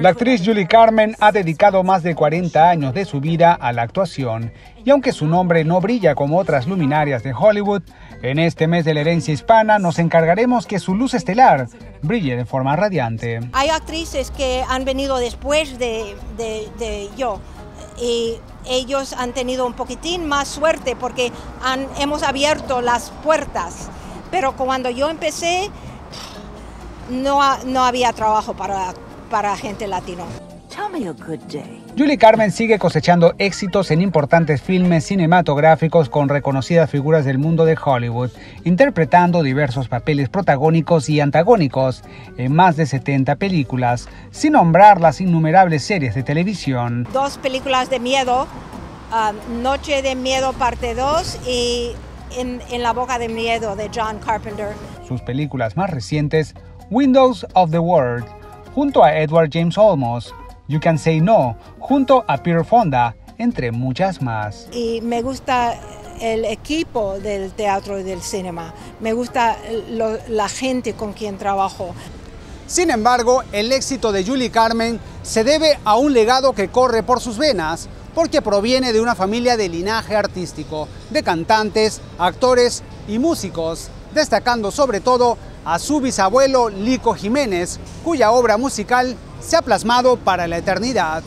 La actriz Julie Carmen ha dedicado más de 40 años de su vida a la actuación, y aunque su nombre no brilla como otras luminarias de Hollywood, en este mes de la herencia hispana nos encargaremos que su luz estelar brille de forma radiante. Hay actrices que han venido después de yo, y ellos han tenido un poquitín más suerte porque hemos abierto las puertas, pero cuando yo empecé no había trabajo para gente latino. Julie Carmen sigue cosechando éxitos en importantes filmes cinematográficos con reconocidas figuras del mundo de Hollywood, interpretando diversos papeles protagónicos y antagónicos en más de 70 películas, sin nombrar las innumerables series de televisión. 2 películas de miedo, Noche de Miedo parte 2 y en la boca de miedo de John Carpenter. Sus películas más recientes, Windows of the World, junto a Edward James Olmos, You Can Say No, junto a Peter Fonda, entre muchas más. Y me gusta el equipo del teatro y del cinema. Me gusta la gente con quien trabajo. Sin embargo, el éxito de Julie Carmen se debe a un legado que corre por sus venas, porque proviene de una familia de linaje artístico, de cantantes, actores y músicos, destacando sobre todo a su bisabuelo Lico Jiménez, cuya obra musical se ha plasmado para la eternidad.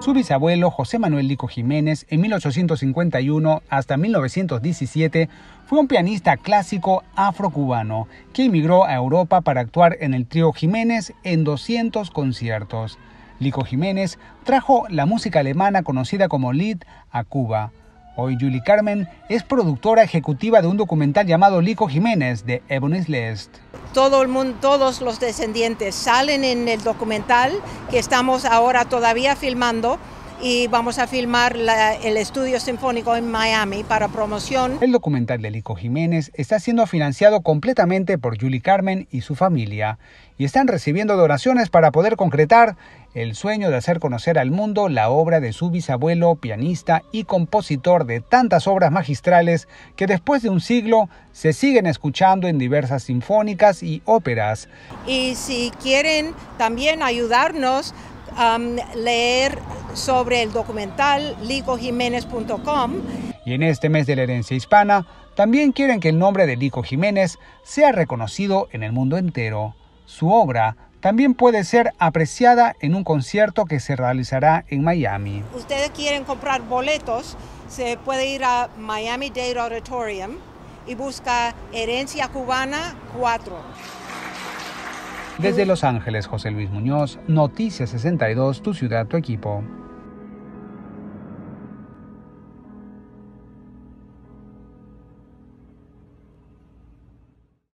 Su bisabuelo José Manuel Lico Jiménez, en 1851 hasta 1917, fue un pianista clásico afrocubano que emigró a Europa para actuar en el trío Jiménez en 200 conciertos. Lico Jiménez trajo la música alemana conocida como Lied a Cuba. Hoy Julie Carmen es productora ejecutiva de un documental llamado Lico Jiménez, de Ebony's List. Todo el mundo, todos los descendientes salen en el documental que estamos ahora todavía filmando, y vamos a filmar el estudio sinfónico en Miami para promoción. El documental de Lico Jiménez está siendo financiado completamente por Julie Carmen y su familia, y están recibiendo donaciones para poder concretar el sueño de hacer conocer al mundo la obra de su bisabuelo, pianista y compositor de tantas obras magistrales que después de un siglo se siguen escuchando en diversas sinfónicas y óperas. Y si quieren también ayudarnos, leer sobre el documental LicoJimenez.com. Y en este mes de la herencia hispana también quieren que el nombre de Lico Jiménez sea reconocido en el mundo entero. Su obra también puede ser apreciada en un concierto que se realizará en Miami. Ustedes quieren comprar boletos, se puede ir a Miami Dade Auditorium y busca Herencia Cubana 4. Desde Los Ángeles, José Luis Muñoz, Noticias 62, tu ciudad, tu equipo.